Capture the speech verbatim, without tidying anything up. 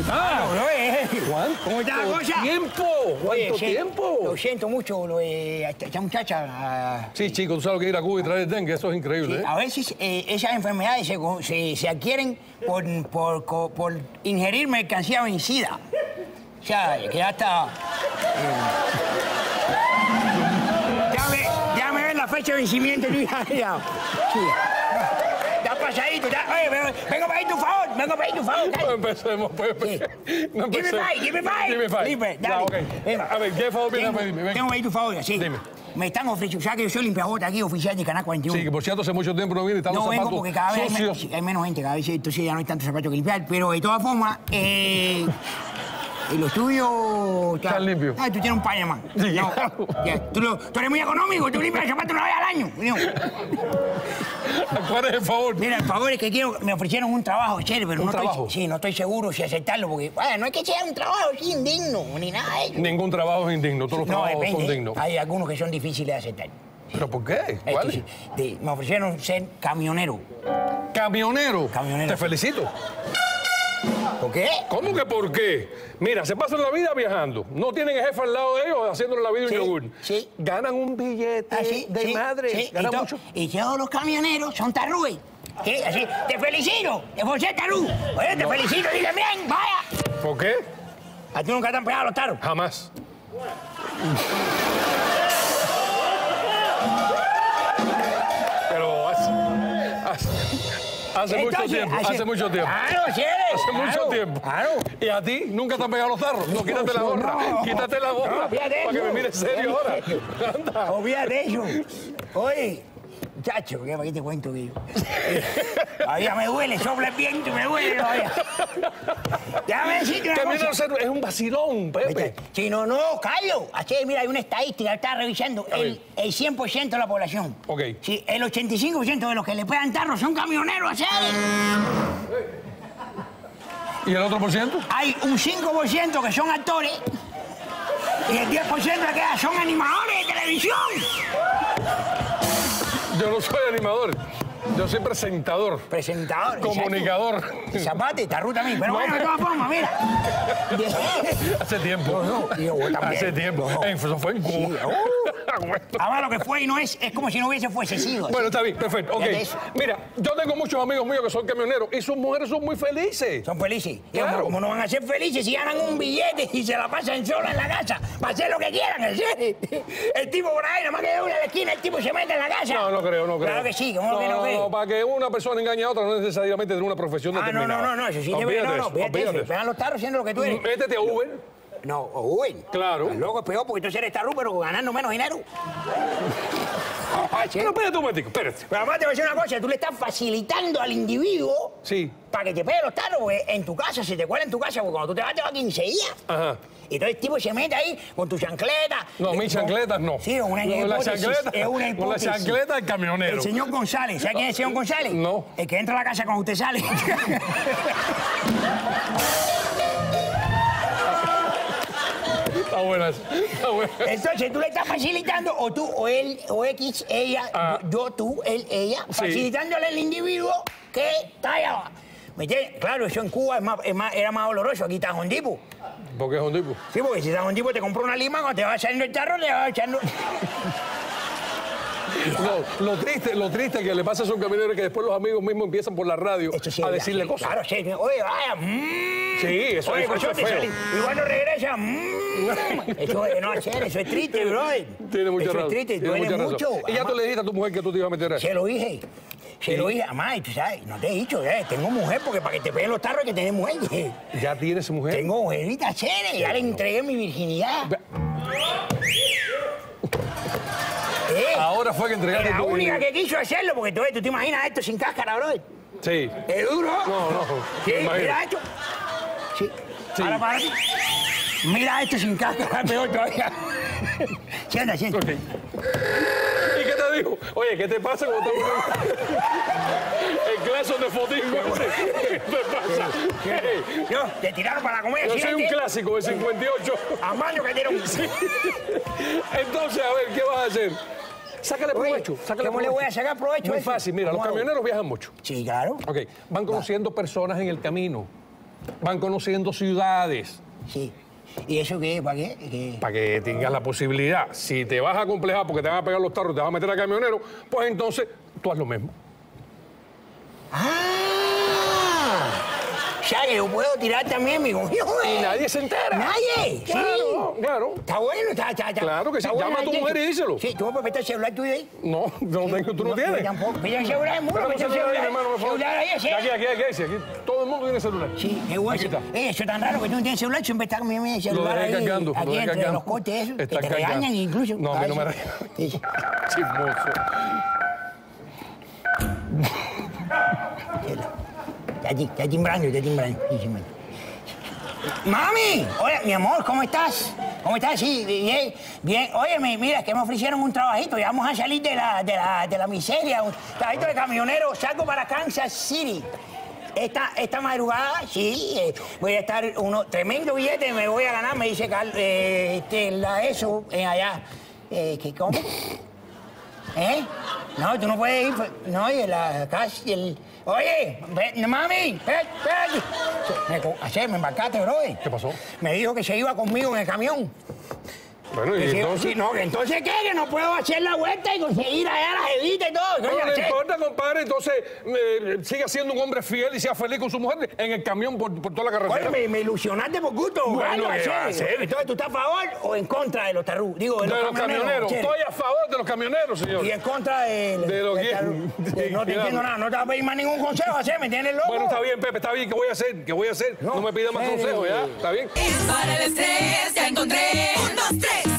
está? Bueno, no, ¿cuánto? ¿Cómo está la cosa? ¡Tiempo! ¿Cuánto Oye, tiempo? Lo siento mucho, lo, eh, esta muchacha... Uh, sí, chico, tú sabes que ir a Cuba y traer el dengue, eso es increíble. Sí, ¿eh? A veces eh, esas enfermedades se, se, se adquieren por, por, por, por ingerir mercancía vencida. O sea, que hasta... Eh, ya, me, ya me ven la fecha de vencimiento, Luis. Pasadito, ya. Oye, vengo para ahí tu favor, vengo para ahí tu favor. No empecemos, pues. Sí. No empecemos. Give me five, give me five. Give me five. Dime, dale. Ya, okay. A ver, ¿qué favor vienes a pedirme? Venga. Tengo para ahí tu favor, sí. Dime. Me están ofreciendo, ya que yo soy limpiabota aquí, oficial de Canal cuarenta y uno. Sí, que por cierto hace mucho tiempo no viene y están los zapatos. No vengo porque cada vez hay, men hay menos gente, cada vez entonces ya no hay tantos zapatos que limpiar, pero de todas formas, eh... Y los tuyos... Están limpios. Ah, tú tienes un Panamá. Sí, no. Yeah. tú, tú eres muy económico, tú limpias el zapato una vez al año. No. ¿Cuál es el favor? Mira, el favor es que quiero... Me ofrecieron un trabajo, chévere, pero no trabajo? Estoy... Sí, no estoy seguro si aceptarlo, porque... Bueno, no es que sea un trabajo indigno, ni nada de eso. Ningún trabajo es indigno, todos los no, trabajos depende. Son dignos. Hay algunos que son difíciles de aceptar. ¿Pero por qué? ¿Cuál? Sí, de, me ofrecieron ser camionero. ¿Camionero? Camionero. Te felicito. ¿Por qué? ¿Cómo que por qué? Mira, se pasan la vida viajando. No tienen jefe al lado de ellos haciéndole la vida sí, un yogur. Sí. Ganan un billete ah, sí, de sí, madre. Sí. Ganan y mucho. Y todos los camioneros son tarúes. ¿Sí? Así. Te felicito. Te voy a ser tarú. Oye, te no. felicito. Dile bien, vaya. ¿Por qué? ¿A ti nunca te han pegado los taros? Jamás. Pero hace, hace... Hace Entonces, mucho tiempo, hace, hace mucho tiempo. Claro, sí, hace claro, mucho tiempo. Claro. Y a ti nunca te han pegado los tarros. No, quítate la gorra. No, quítate la gorra. No, para eso. Que me mires serio ahora. Anda. Obviate eso. Oye, chacho, ¿para qué te cuento que yo? Todavía me duele, sopla el viento y me duele todavía. Déjame decirte una cosa. Es un vacilón, Pepe. Si no, no, Carlos. Así, mira, hay una estadística, estaba revisando. El, el cien por ciento de la población. Ok. Sí, el ochenta y cinco por ciento de los que le pegan tarros son camioneros, así. ¿Y el otro por ciento? Hay un cinco por ciento que son actores y el diez por ciento que son animadores de televisión. Yo no soy animador. Yo soy presentador. Presentador. Comunicador. Zapate, tarru también. Pero no, bueno, de todas formas, mira. Hace tiempo. No, no. Yo también. Hace tiempo. No. Eso fue en Cuba. Sí. Uh, Ahora lo que fue y no es, es como si no hubiese fuese sido. Bueno, está bien, perfecto. Ok. Mira, yo tengo muchos amigos míos que son camioneros y sus mujeres son muy felices. Son felices. Claro. Como no van a ser felices si ganan un billete y se la pasan sola en la casa para hacer lo que quieran. ¿Sí? El tipo por ahí, nada más que de una de la esquina, el tipo se mete en la casa. No, no creo, no creo. Claro que sí, como no, que no creo. No, para que una persona engañe a otra no necesariamente de una profesión ah, determinada. No, no, no, eso sí te veo. No, no, fíjate, pegan los tarros siendo lo que tú eres. Métete a Uber. No, o Uber. Claro. Pues luego es peor porque entonces eres tarú, pero ganando menos dinero. No, espérate un momento, espérate. Pero además te voy a decir una cosa, tú le estás facilitando al individuo sí. para que te pegue los tarros en tu casa, se te cuela en tu casa, porque cuando tú te vas, te vas quince días. Ajá. Y todo el tipo se mete ahí con tu chancleta. No, mis chancletas no. Sí, una no, la chancleta es una hipótesis. Con la chancleta del camionero. El señor González, ¿sabe quién es el señor González? No. El que entra a la casa cuando usted sale. Está buena, está buena. Entonces, tú le estás facilitando, o tú, o él, o X, ella, ah. yo, tú, él, ella, sí. facilitándole al individuo que está allá abajo. ¿Me entiendes? Claro, eso en Cuba es más, es más, era más doloroso. Aquí está Hondipo. ¿Por qué Hondipo? Sí, porque si está Hondipo te compró una lima, cuando te va echando el tarro, te va echando... No, lo triste, lo triste que le pasa a esos camioneros es que después los amigos mismos empiezan por la radio sí, a decirle sí, cosas. Claro, sí. Oye, vaya. Mmm. Sí, eso, Oye, eso, eso es feo. Y cuando regresa, mmm. eso es, no hacer, eso es triste, brother. Tiene mucha eso razón. Eso es triste, duele mucho. Razón. Y ya tú le dijiste a tu mujer que tú te ibas a meter ahí. Se lo dije. Se sí. lo dije, mamá, y tú sabes, no te he dicho, eh, tengo mujer, porque para que te peguen los tarros hay que tener mujer. Eh. ¿Ya tienes mujer? Tengo mujerita, chévere, ya le entregué mi virginidad. Be ¿Eh? Ahora fue que entregaste tu vida. La única que quiso hacerlo, porque tú, tú te imaginas esto sin cáscara, bro. Sí. ¿Es duro? No, no. Sí, mira esto. Sí. sí. Ahora para ti. Mira esto sin cáscara, peor todavía. Sienta, sienta. Okay. ¿Y qué te dijo? Oye, ¿qué te pasa cuando te... El claso de fotín, ¿qué te pasa? ¿Qué? Yo, te tiraron para la comedia. Yo soy un clásico de cincuenta y ocho. A mano que tiraron. Sí. Entonces, a ver, ¿qué vas a hacer? Sácale provecho. Oye, sácale ¿Cómo provecho? le voy a sacar provecho? Muy fácil, mira, los camioneros viajan mucho. Sí, claro. Ok, van conociendo Va. personas en el camino. van conociendo ciudades. Sí. ¿Y eso qué? ¿Para qué? ¿Qué? Para que tengas la posibilidad. Si te vas a complejar porque te van a pegar los tarros, te vas a meter a camionero, pues entonces tú haz lo mismo. ¡Ah! O sea, que yo puedo tirar también mi cogión. Y nadie se entera. ¿Nadie? Claro, sí. Claro. Está bueno, está, está, está. Claro que sí. Llama a tu mujer y díselo. Sí, ¿tú vas a prestar el celular tuyo ahí? No, no tengo, tú no tienes. Tampoco. Pero el celular es mucho. Pero el celular ahí, sí. Aquí, aquí, aquí, aquí. Todo el mundo tiene celular. Sí, es bueno. Aquí está. Eso es tan raro que tú no tienes celular, siempre está con mi celular ahí. Lo dejas cargando. Aquí entre los cortes, eso. Que te regañan incluso. No, a mí no me regañan. Chismoso. Está, está timbrando, está timbrando. ¡Mami! Hola, mi amor, ¿cómo estás? ¿Cómo estás? Sí, bien. Bien. Óyeme, mira, que me ofrecieron un trabajito. Ya vamos a salir de la, de la, de la miseria. Un trabajito de camionero. Salgo para Kansas City. Esta, esta madrugada, sí, eh, voy a estar uno... Tremendo billete me voy a ganar, me dice Carlos. Eh, este, la ESO, eh, allá. Eh, ¿Qué cómo? ¿Eh? No, tú no puedes ir. No, y la casa y el... Oye, ve, mami, ve, ve. Me, ayer me embarcaste, bro. ¿Qué pasó? Me dijo que se iba conmigo en el camión. Bueno, ¿y que entonces? Si, no, que entonces, ¿qué? Que no puedo hacer la vuelta y conseguir allá la jevita y todo. No, no importa, compadre. Entonces, eh, siga siendo un hombre fiel y sea feliz con su mujer en el camión por, por toda la carretera. Oye, me, me ilusionaste por gusto. Bueno, ¿qué va a hacer? Entonces, ¿tú estás a favor o en contra de los tarú? Digo, de, de los, los camioneros. camioneros. Estoy a favor de los camioneros, señor. Y en contra de... de, de los de de, No te entiendo nada. No te vas a pedir más ningún consejo, ¿sí? ¿Me entiendes, loco? Bueno, está bien, Pepe, está bien. ¿Qué voy a hacer? ¿Qué voy a hacer? No, no me pidas más consejos, ¿ya? ¿Está bien? Es para el estrés, ya encontré. Un, dos, tres.